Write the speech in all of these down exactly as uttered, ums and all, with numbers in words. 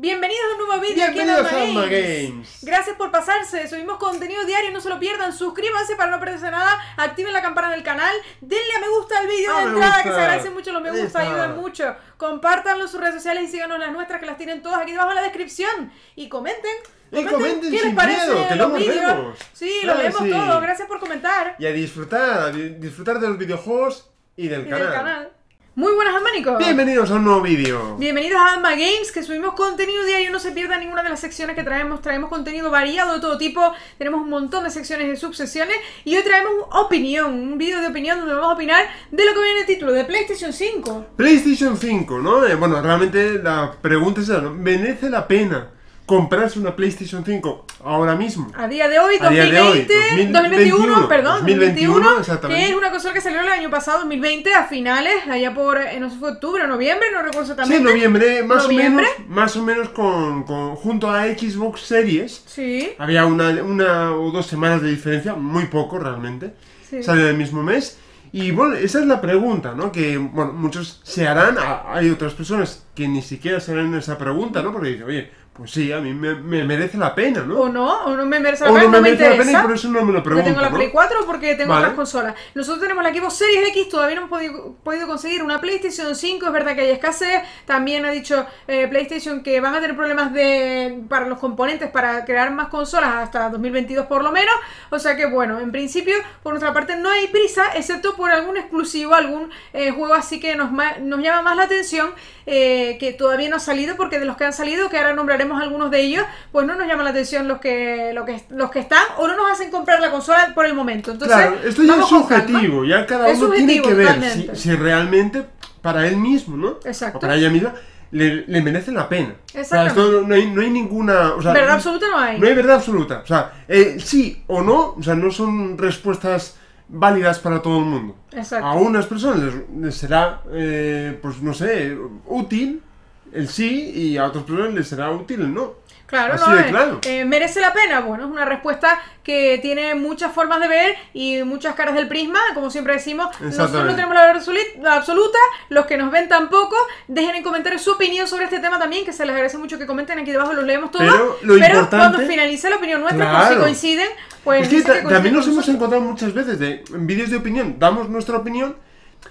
Bienvenidos a un nuevo vídeo aquí en AdmaGames. Gracias por pasarse, subimos contenido diario, no se lo pierdan. Suscríbanse para no perderse nada, activen la campana del canal, denle a me gusta al vídeo ah, de entrada, que se agradecen mucho los me gusta, ayudan mucho. Compártanlo en sus redes sociales y síganos las nuestras, que las tienen todas aquí debajo en la descripción. Y comenten, comenten, y comenten qué les parece miedo, que los vídeos. Sí, claro, los leemos sí. todos, gracias por comentar. Y a disfrutar, a disfrutar de los videojuegos y del y canal. Del canal. Muy buenas, Admánicos. Bienvenidos a un nuevo vídeo. Bienvenidos a AdmaGames, que subimos contenido diario. No se pierdan ninguna de las secciones que traemos. Traemos contenido variado de todo tipo. Tenemos un montón de secciones de subsecciones. Y hoy traemos opinión, un vídeo de opinión donde vamos a opinar de lo que viene en el título, de PlayStation cinco. PlayStation cinco, ¿no? Eh, bueno, realmente la pregunta es, ¿no? ¿Merece la ppena comprarse una PlayStation cinco ahora mismo? A día de hoy, dos mil veinte, dos mil veintiuno, perdón, dos mil veintiuno, exactamente. Que es una consola que salió el año pasado, dos mil veinte, a finales, allá por, eh, no sé, fue octubre o noviembre, no recuerdo también. Sí, noviembre, más ¿Noviembre? o menos, más o menos con, con, junto a Xbox Series. Sí. Había una, una o dos semanas de diferencia, muy poco realmente, sí. Salió el mismo mes. Y bueno, esa es la pregunta, ¿no? Que, bueno, muchos se harán, hay otras personas que ni siquiera se harán esa pregunta, ¿no? Porque dicen, oye, pues sí, a mí me, me merece la pena, ¿no? O no, o no me merece la pena, no, no me, me interesa. Pena y por eso no me lo pregunto, porque tengo la ¿no? Play cuatro o porque tengo vale. otras consolas. Nosotros tenemos la Xbox Series X, todavía no hemos podido, podido conseguir una PlayStation cinco. Es verdad que hay escasez. También ha dicho eh, PlayStation que van a tener problemas de para los componentes para crear más consolas hasta dos mil veintidós por lo menos. O sea que bueno, en principio, por nuestra parte no hay prisa, excepto por algún exclusivo, algún eh, juego así que nos, nos llama más la atención, eh, que todavía no ha salido, porque de los que han salido, que ahora nombraremos algunos de ellos, pues no nos llama la atención los que, los que los que están, o no nos hacen comprar la consola por el momento. Entonces, claro, esto ya es subjectivo, ya cada uno subjetivo, tiene que ver si, si realmente para él mismo, ¿no? Exacto. O para ella misma le, le merece la pena. Exacto. O sea, no, hay, no hay ninguna, o sea, verdad absoluta no hay. No hay verdad absoluta. O sea, eh, sí o no, o sea, no son respuestas válidas para todo el mundo. Exacto. A unas personas les, les será, eh, pues no sé, útil el sí, y a otros problemas les será útil el no. Claro, Así no, de claro. Eh, ¿merece la pena? Bueno, es una respuesta que tiene muchas formas de ver y muchas caras del prisma, como siempre decimos. Nosotros no tenemos la verdad absoluta, los que nos ven tampoco. Dejen en comentarios su opinión sobre este tema también, que se les agradece mucho que comenten, aquí debajo los leemos todos. Pero, lo Pero cuando finalice la opinión nuestra, claro. pues si coinciden, pues... Es que que coinciden también nos hemos nosotros. encontrado muchas veces de, en vídeos de opinión, damos nuestra opinión,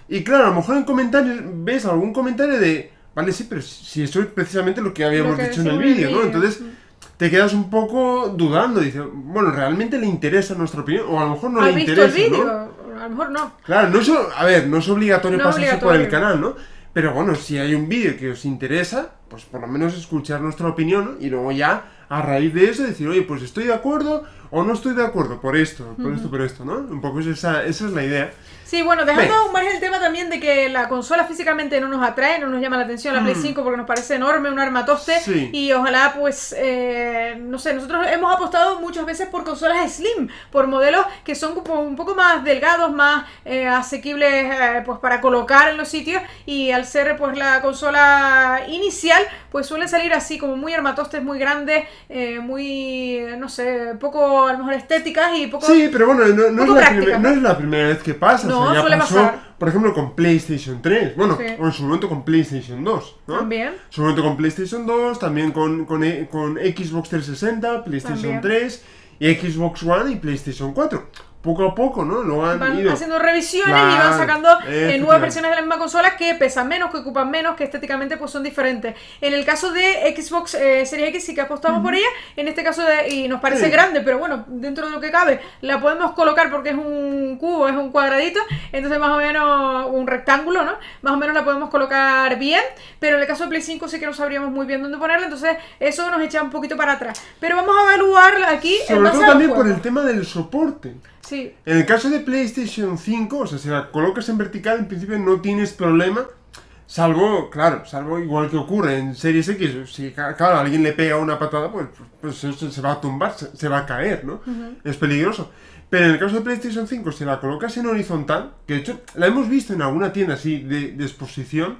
y claro, a lo mejor en comentarios ves algún comentario de... Vale, sí, pero si eso es precisamente lo que habíamos lo que dicho en el vídeo, ¿no? Entonces te quedas un poco dudando, dices, bueno, ¿realmente le interesa nuestra opinión? O a lo mejor no le interesa, ¿no? ¿Has visto el vídeo? A lo mejor no. Claro, no es, a ver, no es obligatorio no pasarse obligatorio. por el canal, ¿no? Pero bueno, si hay un vídeo que os interesa, pues por lo menos escuchar nuestra opinión, ¿no? Y luego ya, a raíz de eso, decir, oye, pues estoy de acuerdo o no estoy de acuerdo por esto, por uh-huh. esto, por esto, ¿no? Un poco esa, esa es la idea. Sí, bueno, dejando aún más el tema también de que la consola físicamente no nos atrae, no nos llama la atención la mm. Play cinco porque nos parece enorme, un armatoste, sí. y ojalá pues, eh, no sé, nosotros hemos apostado muchas veces por consolas slim, por modelos que son un poco más delgados, más eh, asequibles eh, pues para colocar en los sitios, y al ser pues la consola inicial, pues suelen salir así como muy armatostes, muy grandes, eh, muy, no sé, poco a lo mejor estéticas y poco Sí, pero bueno, no, no, es, la primer, no es la primera vez que pasa, no. No, ya suele pasó, pasar. Por ejemplo, con PlayStation tres. Bueno, sí. o en su momento con PlayStation dos, ¿no? También. En su momento con PlayStation dos, también con, con, con Xbox trescientos sesenta, PlayStation también. tres, y Xbox One y PlayStation cuatro. Poco a poco, ¿no? Lo han van ido. haciendo revisiones claro, y van sacando eh, nuevas versiones de la misma consola que pesan menos, que ocupan menos, que estéticamente pues son diferentes. En el caso de Xbox eh, Series X sí que apostamos uh-huh. por ella, en este caso de, y nos parece sí. grande, pero bueno, dentro de lo que cabe, la podemos colocar porque es un cubo, es un cuadradito, entonces más o menos un rectángulo, ¿no? Más o menos la podemos colocar bien, pero en el caso de Play cinco sí que no sabríamos muy bien dónde ponerla, entonces eso nos echa un poquito para atrás. Pero vamos a evaluar aquí. Sobre todo también por el tema del soporte. Sí. En el caso de PlayStation cinco, o sea, si la colocas en vertical, en principio no tienes problema, salvo, claro, salvo igual que ocurre en Series X, si claro, alguien le pega una patada, pues, pues se va a tumbar, se, se va a caer, ¿no? Uh-huh. Es peligroso. Pero en el caso de PlayStation cinco, si la colocas en horizontal, que de hecho la hemos visto en alguna tienda así de, de exposición,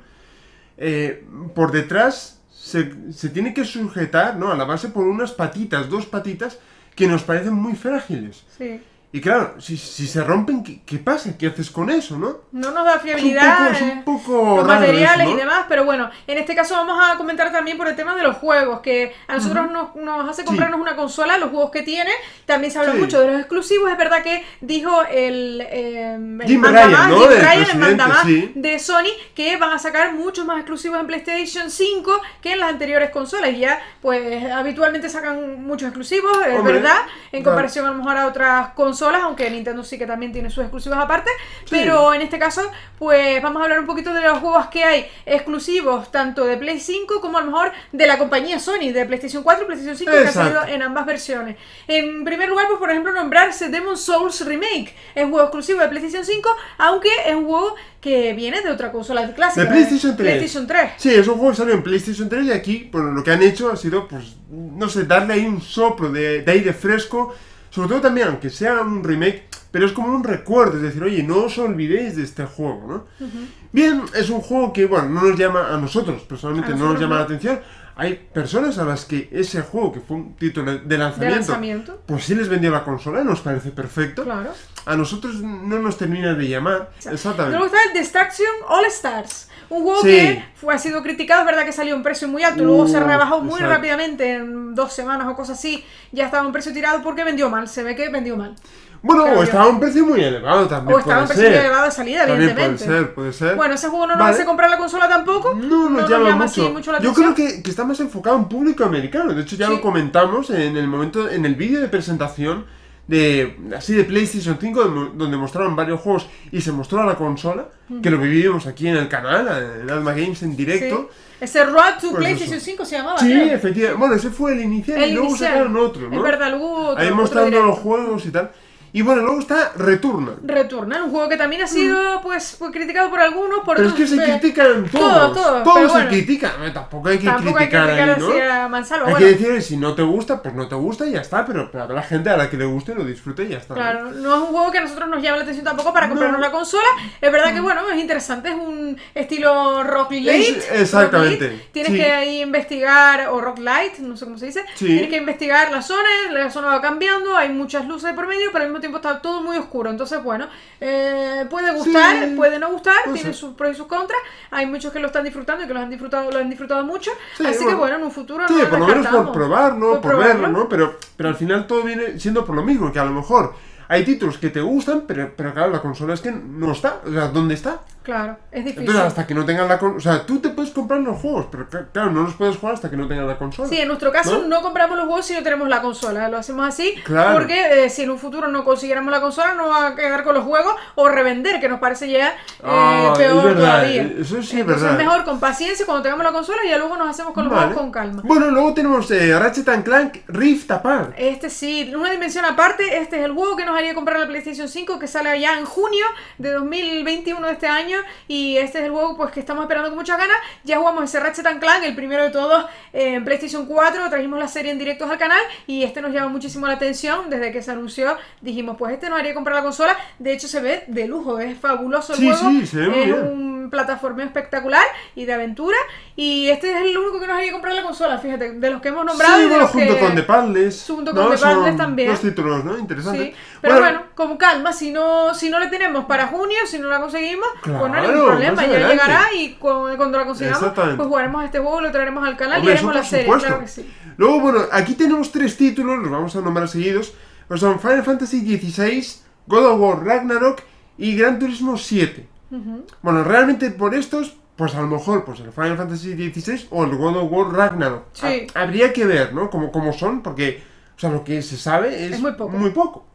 eh, por detrás se, se tiene que sujetar, ¿no? A la base por unas patitas, dos patitas, que nos parecen muy frágiles. Sí. Y claro, si, si se rompen, ¿qué, qué pasa? ¿Qué haces con eso, no? No nos da fiabilidad, es un poco, es un poco los raro materiales eso, ¿no? Y demás, pero bueno, en este caso vamos a comentar también por el tema de los juegos, que a nosotros uh-huh. nos, nos hace comprarnos sí. una consola, los juegos que tiene, también se habla sí. mucho de los exclusivos, es verdad que dijo el, eh, el Jim Ryan, más, ¿no? Jim Ryan, el mandamás sí. de Sony, que van a sacar muchos más exclusivos en PlayStation cinco que en las anteriores consolas, y ya pues habitualmente sacan muchos exclusivos, es Hombre, verdad, en claro. comparación a lo mejor a otras consolas. Solas, aunque Nintendo sí que también tiene sus exclusivas aparte, sí. pero en este caso pues vamos a hablar un poquito de los juegos que hay exclusivos, tanto de Play cinco como a lo mejor de la compañía Sony, de PlayStation cuatro y PlayStation cinco, Exacto. que ha salido en ambas versiones. En primer lugar, pues por ejemplo nombrarse Demon's Souls Remake, es un juego exclusivo de PlayStation cinco, aunque es un juego que viene de otra consola clásica, de PlayStation tres. PlayStation tres. Sí, es un juego que salió en PlayStation tres y aquí, bueno, lo que han hecho ha sido, pues, no sé, darle ahí un soplo de, de aire fresco. Sobre todo también, aunque sea un remake, pero es como un recuerdo, es decir, oye, no os olvidéis de este juego, ¿no? Uh-huh. Bien, es un juego que, bueno, no nos llama, a nosotros personalmente, a nosotros no nos llama no. la atención. Hay personas a las que ese juego, que fue un título de lanzamiento, ¿De lanzamiento? pues sí les vendió la consola, nos parece perfecto. Claro. A nosotros no nos termina de llamar. O sea, exactamente. Luego está el Destruction All Stars, un juego sí. que fue, ha sido criticado, es verdad que salió a un precio muy alto, uh, luego se rebajó muy exacto. rápidamente, en dos semanas o cosas así, ya estaba a un precio tirado porque vendió mal, se ve que vendió mal. Bueno, claro, o estaba a un precio muy elevado también. O estaba a un precio muy elevado de salida, también evidentemente. Puede ser, puede ser. Bueno, ese juego no nos vale. hace comprar la consola tampoco. No, no, no nos llama, llama mucho. Así, mucho la Yo atención. creo que, que está más enfocado en público americano. De hecho, ya sí. lo comentamos en el momento, en el vídeo de presentación de así de PlayStation cinco, donde mostraron varios juegos y se mostró a la consola, mm. que lo vivimos aquí en el canal, en AdmaGames en directo. Sí. Ese Road to pues PlayStation cinco se llamaba, Sí, creo. efectivamente. Bueno, ese fue el inicial el y luego inicial. sacaron otro, ¿no? Es verdad, luego otro, Ahí mostrando los juegos y tal. Y bueno, luego está Returnal. Returnal, un juego que también ha sido, pues, pues criticado por algunos, por Pero otros, es que se pero... critican todos. Todo, todo, todos se bueno, critican. No, tampoco hay que tampoco criticar, hay que criticar ahí, ¿no? a Mansalva. Hay bueno. que decir, si no te gusta, pues no te gusta y ya está. Pero habrá gente a la que le guste, lo disfrute y ya está. Claro, no es un juego que a nosotros nos llame la atención tampoco para comprarnos no. la consola. Es verdad que, bueno, es interesante, es un estilo rock light. Es, exactamente. Rock light. Tienes sí. que ahí investigar, o rock light, no sé cómo se dice. Sí. Tienes que investigar las zonas, la zona va cambiando, hay muchas luces por medio, pero al mismo tiempo está todo muy oscuro, entonces bueno, eh, puede gustar, sí, puede no gustar, pues tiene sí. sus pros y sus contras, hay muchos que lo están disfrutando y que lo han disfrutado, lo han disfrutado mucho, sí, así bueno, que bueno, en un futuro sí, no por lo menos por probar, ¿no? por, por verlo, ¿no? Pero, pero al final todo viene siendo por lo mismo, que a lo mejor hay títulos que te gustan, pero, pero claro, la consola es que no está, o sea, ¿dónde está? Claro, es difícil. Entonces, hasta que no tengan la consola, o sea, tú te puedes comprar los juegos, pero claro, no los puedes jugar hasta que no tengan la consola. Sí, en nuestro caso no, no compramos los juegos si no tenemos la consola, lo hacemos así, claro. porque eh, si en un futuro no consiguiéramos la consola, no va a quedar con los juegos o revender, que nos parece ya eh, ah, peor es verdad, todavía. Eso sí es Entonces, verdad. Es mejor con paciencia, cuando tengamos la consola, ya luego nos hacemos con los vale. juegos con calma. Bueno, luego tenemos eh, Ratchet and Clank Rift Apart. Este sí, una dimensión aparte, este es el juego que nos haría comprar la PlayStation cinco, que sale ya en junio de dos mil veintiuno de este año, y este es el juego pues que estamos esperando con muchas ganas. Ya jugamos ese Ratchet and Clank, el primero de todos, eh, en PlayStation cuatro, trajimos la serie en directos al canal y este nos llama muchísimo la atención. Desde que se anunció dijimos, pues este nos haría comprar la consola. De hecho se ve de lujo, es fabuloso el sí, juego, sí, se ve es un plataformeo espectacular y de aventura, y este es el único que nos haría comprar la consola, fíjate, de los que hemos nombrado. Sí, y de bueno, los junto que, con The Padles, junto con no, The Padles también. Dos títulos, ¿no? Interesantes. Sí. Pero bueno, bueno, con calma, si no, si no le tenemos para junio, si no la conseguimos, claro, pues no hay ningún problema, ya llegará y cuando, cuando la consigamos, pues jugaremos a este juego, lo traeremos al canal Hombre, y haremos la serie, supuesto. claro que sí. Luego, bueno, aquí tenemos tres títulos, los vamos a nombrar seguidos, pues son Final Fantasy dieciséis, God of War Ragnarok y Gran Turismo siete. Uh-huh. Bueno, realmente por estos, pues a lo mejor, pues el Final Fantasy dieciséis o el God of War Ragnarok. Sí. Ha, habría que ver, ¿no? Como, como son, porque, o sea, lo que se sabe es, es muy poco. Muy poco.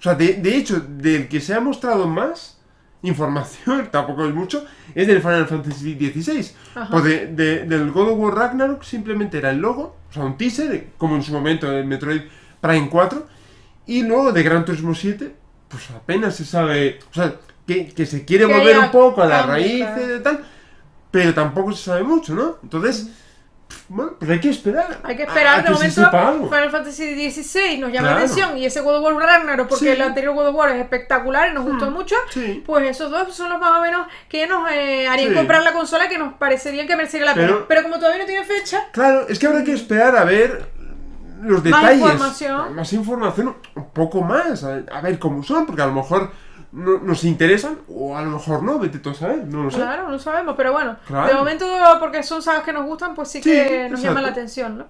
O sea, de, de hecho, del que se ha mostrado más información, tampoco es mucho, es del Final Fantasy dieciséis. Pues de, de, del God of War Ragnarok simplemente era el logo, o sea, un teaser, como en su momento el Metroid Prime cuatro. Y luego de Gran Turismo siete, pues apenas se sabe, o sea, que, que se quiere que volver un poco a las raíces y tal, pero tampoco se sabe mucho, ¿no? Entonces... Bueno, pues hay que esperar. Hay que esperar, de momento Final Fantasy dieciséis nos llama claro. la atención, y ese God of War Ragnarok, porque sí. el anterior God of War es espectacular y nos gustó hmm. mucho, sí. pues esos dos son los más o menos que nos eh, harían sí. comprar la consola, que nos parecerían que merecería la pena. Pero, pero como todavía no tiene fecha... Claro, es que habrá que esperar a ver los detalles, más información. más información, un poco más, a, a ver cómo son, porque a lo mejor no, nos interesan o a lo mejor no, vete tú a saber, no lo sé. Claro, no sabemos, pero bueno, claro. De momento porque son sagas que nos gustan, pues sí, sí que nos exacto. llama la atención, ¿no?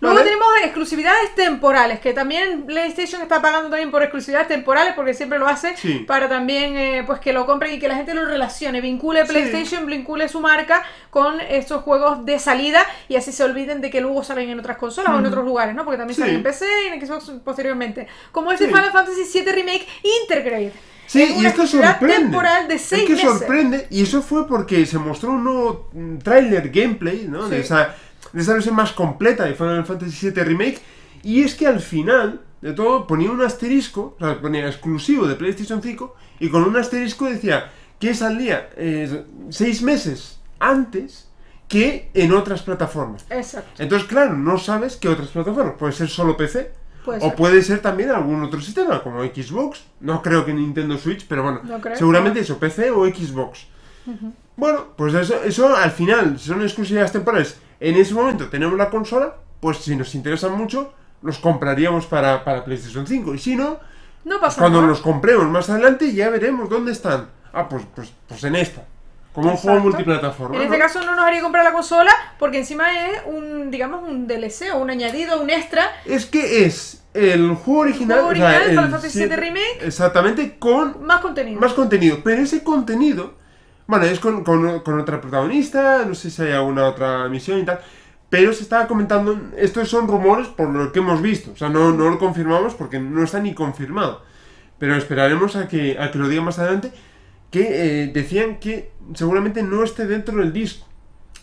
Luego vale. tenemos exclusividades temporales, que también PlayStation está pagando también por exclusividades temporales, porque siempre lo hace sí. para también eh, pues que lo compren y que la gente lo relacione, vincule PlayStation, sí. vincule su marca con estos juegos de salida y así se olviden de que luego salen en otras consolas uh-huh. o en otros lugares, ¿no? Porque también sí. salen en P C y en Xbox posteriormente. Como este sí. Final Fantasy siete Remake Intergrade. Sí, y esto sorprende. Temporal de seis es que meses. sorprende, y eso fue porque se mostró un nuevo trailer gameplay, ¿no? Sí. De esa de esa versión más completa de Final Fantasy siete Remake, y es que al final de todo ponía un asterisco, o sea, ponía exclusivo de PlayStation cinco, y con un asterisco decía que salía eh, seis meses antes que en otras plataformas. Exacto. Entonces, claro, no sabes qué otras plataformas, puede ser solo P C. Puede o ser. puede ser también algún otro sistema, como Xbox. No creo que Nintendo Switch, pero bueno, no creo, seguramente no. eso, P C o Xbox. Uh-huh. Bueno, pues eso, eso al final, si son exclusividades temporales, en ese momento tenemos la consola, pues si nos interesan mucho, los compraríamos para, para PlayStation cinco. Y si no, no pasa cuando nada. los compremos más adelante ya veremos dónde están. Ah, pues, pues, pues en esta. Como Exacto. un juego multiplataforma. En este ¿no? caso no nos haría comprar la consola porque encima es un, digamos, un D L C o un añadido, un extra. Es que es el juego original, el juego original, o sea, Final Fantasy siete Remake. Exactamente, con más contenido. Más contenido. Pero ese contenido, bueno, es con, con, con otra protagonista, no sé si hay alguna otra misión y tal. Pero se estaba comentando, estos son rumores por lo que hemos visto. O sea, no, no lo confirmamos porque no está ni confirmado. Pero esperaremos a que, a que lo digan más adelante. Que eh, decían que seguramente no esté dentro del disco,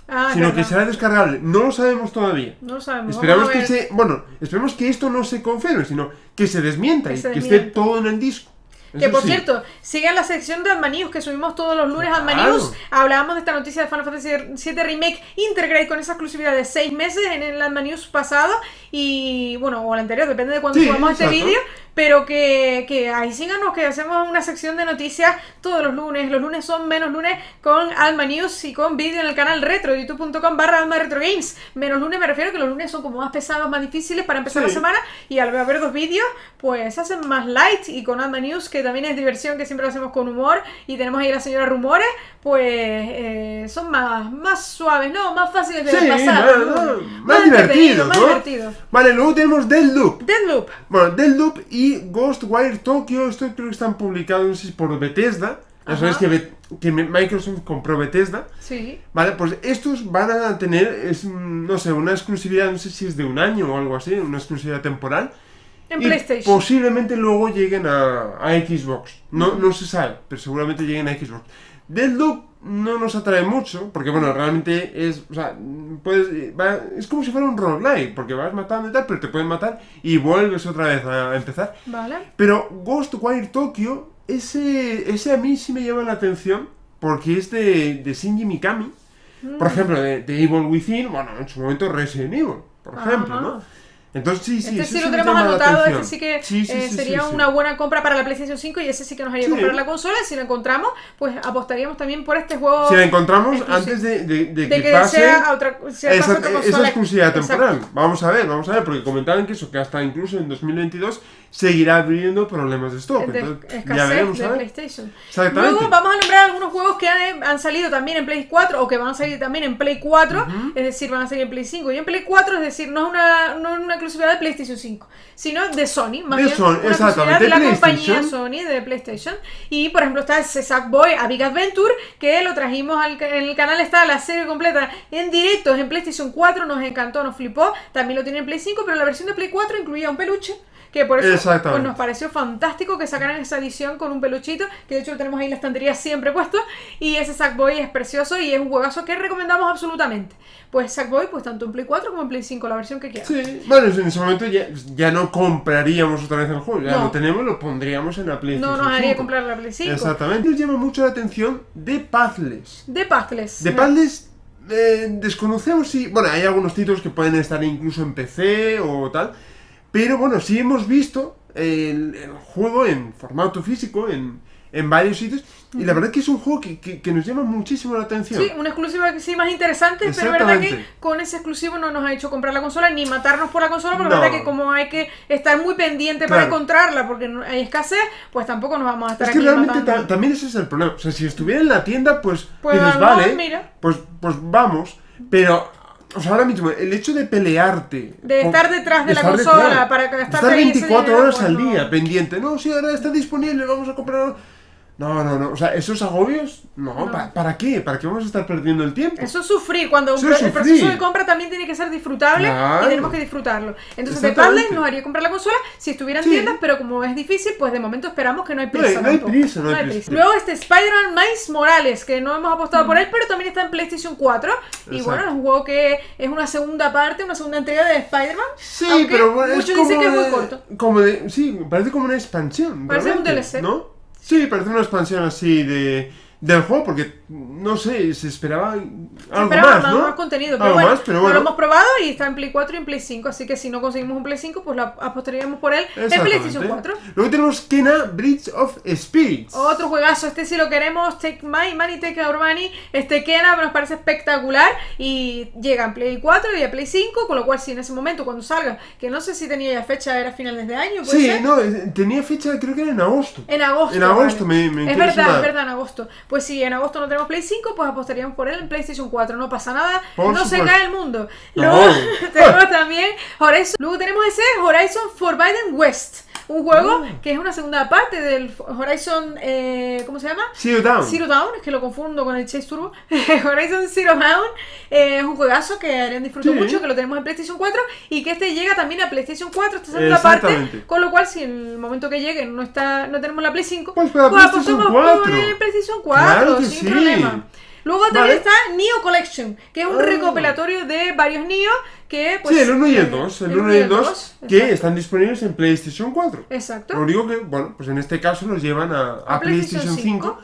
ah, sino que será descargable. No lo sabemos todavía. No lo sabemos. Esperamos que se, bueno, esperemos que esto no se confirme, sino que se desmienta que y se desmienta. que esté todo en el disco. Eso que por sí. cierto, sigan la sección de AdmaNews que subimos todos los lunes. Claro. AdmaNews, hablábamos de esta noticia de Final Fantasy siete Remake Intergrade con esa exclusividad de seis meses en el AdmaNews pasado y bueno, o el anterior, depende de cuándo sí, subamos exacto. este vídeo, pero que, que ahí síganos, que hacemos una sección de noticias todos los lunes, los lunes son menos lunes con AdmaNews y con vídeo en el canal retro, youtube punto com barra adma retro games. Menos lunes me refiero a que los lunes son como más pesados, más difíciles para empezar sí. la semana y al ver dos vídeos, pues hacen más light y con AdmaNews que Que también es diversión, que siempre lo hacemos con humor y tenemos ahí a la señora Rumores, pues eh, son más, más suaves, ¿no? Más fáciles de sí, pasar. Más, ¿no? más, más divertidos, ¿no? Más divertido. Vale, luego tenemos Deathloop. Deathloop. Bueno, Deathloop y Ghostwire Tokyo, esto creo que están publicados por Bethesda. Ya sabes que, que Microsoft compró Bethesda. Sí. Vale, pues estos van a tener, es, no sé, una exclusividad, no sé si es de un año o algo así, una exclusividad temporal. En PlayStation. Posiblemente luego lleguen a, a Xbox. No, no se sabe, pero seguramente lleguen a Xbox. Deathloop no nos atrae mucho, porque bueno, realmente es. O sea, puedes, va, es como si fuera un roguelike, porque vas matando y tal, pero te pueden matar y vuelves otra vez a empezar. Vale. Pero Ghostwire Tokyo, ese, ese a mí sí me llama la atención, porque es de, de Shinji Mikami. Mm. Por ejemplo, de, de Evil Within, bueno, en su momento Resident Evil, por Ajá. ejemplo, ¿no? Entonces sí, sí, este sí lo tenemos anotado, este sí que sí, sí, eh, sí, sería sí, sí. una buena compra para la PlayStation cinco y ese sí que nos haría sí. comprar la consola. Si la encontramos, pues apostaríamos también por este juego. Si la encontramos exclusivo. antes de, de, de, de que, que pase sea otra, sea esa, otra consola. Esa exclusividad temporal. Exacto. Vamos a ver, vamos a ver, porque comentaban que eso, que hasta incluso en dos mil veintidós seguirá habiendo problemas de stock. De Entonces, escasez ya veremos, de PlayStation. Luego vamos a nombrar algunos juegos que han, han salido también en Play cuatro o que van a salir también en Play cuatro, uh-huh. es decir, van a salir en Play cinco y en Play cuatro, es decir, no es una, no es una exclusividad de PlayStation cinco, sino de Sony, más de bien Sony, una exclusividad de la compañía Sony, de PlayStation. Y por ejemplo está ese Sackboy A Big Adventure, que lo trajimos al, en el canal, está la serie completa en directo en PlayStation cuatro, nos encantó, nos flipó, también lo tiene en Play cinco, pero la versión de Play cuatro incluía un peluche, que por eso pues, nos pareció fantástico que sacaran esa edición con un peluchito, que de hecho lo tenemos ahí en la estantería siempre puesto, y ese Sackboy es precioso y es un juegazo que recomendamos absolutamente. Pues Sackboy, pues tanto en Play cuatro como en Play cinco, la versión que quieras. Sí, bueno, en ese momento ya, ya no compraríamos otra vez el juego, ya no. lo tenemos, lo pondríamos en la Play cinco. No nos haría comprar la Play cinco. Exactamente. Nos llama mucho la atención de Puzzles. De Puzzles. De Puzzles. Eh, desconocemos si... Bueno, hay algunos títulos que pueden estar incluso en P C o tal... Pero bueno, sí hemos visto el, el juego en formato físico, en, en varios sitios. Y la verdad es que es un juego que, que, que nos llama muchísimo la atención. Sí, una exclusiva sí más interesante, pero es verdad que con ese exclusivo no nos ha hecho comprar la consola ni matarnos por la consola, porque no. es verdad que como hay que estar muy pendiente claro. para encontrarla porque hay escasez, pues tampoco nos vamos a estar es aquí que realmente ta también ese es el problema. O sea, si estuviera en la tienda, pues, pues dices, vamos, vale, mira. Pues, pues vamos, pero... O sea, ahora mismo, el hecho de pelearte... De estar detrás de, de la consola, detrás, para estar... Estar veinticuatro horas pues, al día, no. pendiente. No, sí, ahora está disponible, vamos a comprar... No, no, no. O sea, esos agobios... No, no. Pa ¿para qué? ¿Para qué vamos a estar perdiendo el tiempo? Eso es sufrir. Cuando Eso es el sufrir. proceso de compra también tiene que ser disfrutable claro. y tenemos que disfrutarlo. Entonces, de padres nos haría comprar la consola si estuvieran sí. tiendas, pero como es difícil, pues de momento esperamos que no hay prisa. No, no hay prisa, no hay, no hay prisa. prisa. Luego este Spider-Man Miles Morales, que no hemos apostado mm. por él, pero también está en PlayStation cuatro. Exacto. Y bueno, es un juego que es una segunda parte, una segunda entrega de Spider-Man. Sí, pero bueno, muchos dicen que es muy corto. Como de, sí, parece como una expansión. Parece un D L C. ¿No? Sí, parece una expansión así de del juego, porque, no sé, se esperaba algo se esperaba más, más, ¿no? más contenido, pero, algo bueno, más, pero bueno, lo hemos probado y está en Play cuatro y en Play cinco, así que si no conseguimos un Play cinco, pues la apostaríamos por él en PlayStation cuatro. Luego tenemos Kena Bridge of Spirits. Otro juegazo, este si lo queremos, Take My Money, Take Our Money, este Kena nos parece espectacular y llega en Play cuatro y a Play cinco, con lo cual si en ese momento, cuando salga, que no sé si tenía ya fecha, era finales de año, ¿puede Sí, ser? no, tenía fecha, creo que era en agosto. En agosto. En agosto vale. me, me interesa. Es verdad, es verdad, en agosto. Pues si en agosto no tenemos Play cinco, pues apostaríamos por él en PlayStation cuatro. No pasa nada, por no supuesto. se cae el mundo. Luego no. tenemos también Horizon. Luego tenemos ese Horizon Forbidden West. Un juego oh. que es una segunda parte del Horizon, eh, ¿cómo se llama? Zero Dawn. Zero Dawn, es que lo confundo con el Chase Turbo. Horizon Zero Dawn eh, es un juegazo que harían disfrutado sí. mucho, que lo tenemos en PlayStation cuatro y que este llega también a PlayStation cuatro, esta segunda parte. Con lo cual, si en el momento que llegue no está no tenemos la Play cinco, pues, pues apostamos por el PlayStation cuatro, claro que sin sí. problema. Luego también vale. está Neo Collection, que es un oh. recopilatorio de varios Neo que... Pues, sí, el uno y el dos, el uno y el dos que exacto. están disponibles en PlayStation cuatro. Exacto. Lo único que, bueno, pues en este caso los llevan a, a, a PlayStation cinco.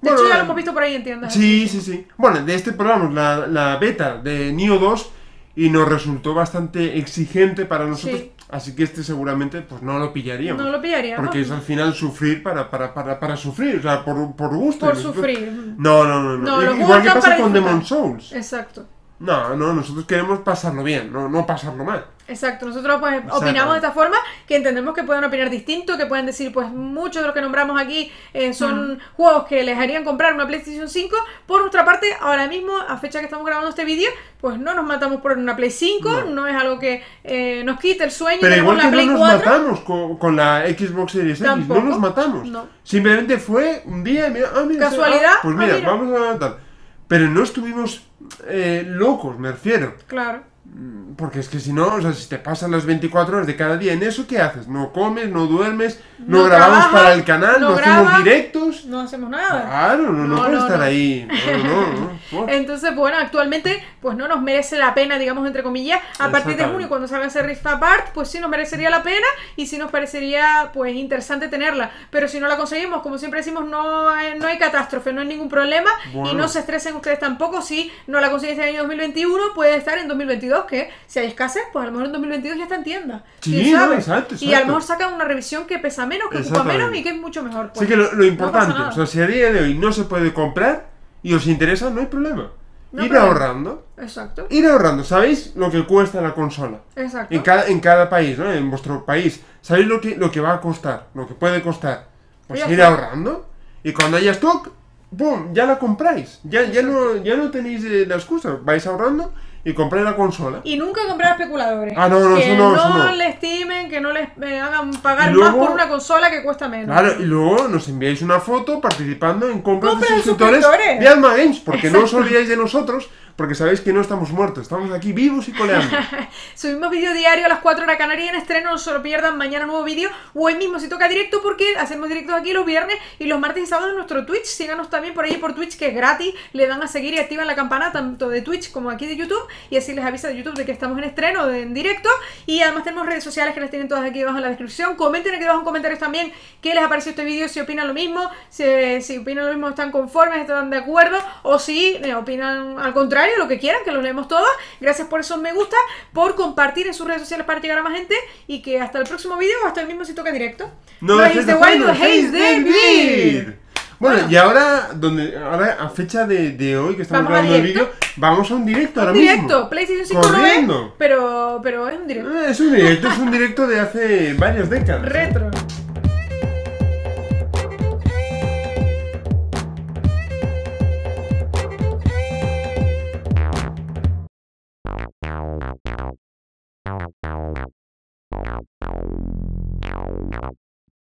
De bueno, hecho ya lo hemos visto por ahí en tiendas. Sí, sí, sí. Bueno, de este probamos la, la beta de Neo dos y nos resultó bastante exigente para nosotros. Sí. Así que este seguramente pues no lo pillaríamos. No lo pillaríamos. Porque es al final sufrir para, para, para, para sufrir, o sea, por, por gusto. Por sufrir. No, no, no. no. no Igual que pasa con Demon's Souls. Exacto. No, no, nosotros queremos pasarlo bien, no, no pasarlo mal. Exacto, nosotros pues opinamos de esta forma, que entendemos que pueden opinar distinto, que pueden decir pues muchos de los que nombramos aquí eh, son mm. juegos que les harían comprar una PlayStation cinco. Por nuestra parte, ahora mismo, a fecha que estamos grabando este vídeo, pues no nos matamos por una Play cinco, no, no es algo que eh, nos quite el sueño. Pero igual que la Play no nos cuatro. matamos con, con la Xbox Series X, Tampoco, no nos matamos no. Simplemente fue un día, mira, ah, mira, casualidad, ah, pues mira, ah, mira, vamos a matar. Pero no estuvimos eh, locos, me refiero. Claro. Porque es que si no, o sea, si te pasan las veinticuatro horas de cada día en eso, ¿qué haces? No comes, no duermes, no, no grabamos trabaja, para el canal, no, no graba, hacemos directos. No hacemos nada. Claro, no, no, no puedes no, estar no. ahí. No, no, no, no. Entonces, bueno, actualmente pues no nos merece la pena, digamos, entre comillas. A partir de junio, cuando salga ese Rift Apart, pues sí nos merecería la pena y sí nos parecería pues interesante tenerla. Pero si no la conseguimos, como siempre decimos, no hay, no hay catástrofe, no hay ningún problema. Bueno. Y no se estresen ustedes tampoco. Si no la conseguís en el año dos mil veintiuno, puede estar en dos mil veintidós. Que si hay escasez, pues a lo mejor en dos mil veintidós ya está en tienda. Sí, no, exacto, exacto. Y a lo mejor sacan una revisión que pesa menos, que ocupa menos y que es mucho mejor. Pues, así que lo, lo importante, no o sea, si a día de hoy no se puede comprar y os interesa, no hay problema. No ir problema. ahorrando. Exacto. Ir ahorrando. Sabéis lo que cuesta la consola. Exacto. En cada, en cada país, ¿no? En vuestro país. Sabéis lo que, lo que va a costar, lo que puede costar. Pues ir sea. ahorrando. Y cuando haya stock, ¡pum! Ya la compráis. Ya, ya, no, ya no tenéis eh, la excusa. Vais ahorrando. Y compré la consola. Y nunca comprar especuladores. Ah, no, no, que eso no, eso no. no le estimen, que no les eh, hagan pagar luego, más por una consola que cuesta menos. Claro, y luego nos enviáis una foto participando en compras de suscriptores, suscriptores de AdmaGames. Porque Exacto. no os olvidéis de nosotros, porque sabéis que no estamos muertos, estamos aquí vivos y coleando. Subimos vídeo diario a las cuatro horas Canarias en estreno, no se lo pierdan. Mañana nuevo vídeo, o hoy mismo si toca directo, porque hacemos directos aquí los viernes y los martes y sábados en nuestro Twitch. Síganos también por ahí por Twitch, que es gratis. Le dan a seguir y activan la campana tanto de Twitch como aquí de YouTube. Y así les avisa de YouTube de que estamos en estreno, de, en directo. Y además tenemos redes sociales que las tienen todas aquí debajo en la descripción. Comenten aquí debajo en comentarios también qué les ha parecido este vídeo, si opinan lo mismo, si, si opinan lo mismo, están conformes, están de acuerdo, o si eh, opinan al contrario, comentarios, lo que quieran, que los leemos todos. Gracias por esos me gusta, por compartir en sus redes sociales para llegar a más gente. Y que hasta el próximo vídeo, hasta el mismo sitio que en directo. No, no es de Wild, Haze David. Bueno, bueno, y ahora, donde, ahora a fecha de, de hoy que estamos grabando el vídeo, vvamos a un directo un ahora directo, mismo. Un directo, PlayStation cinco no es, pero, pero es un directo. Es un directo, es un directo de hace varias décadas. Retro.